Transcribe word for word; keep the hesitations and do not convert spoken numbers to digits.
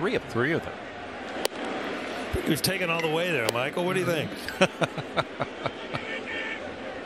three of them. Three of them. We've taken all the way there, Michael. What do you think?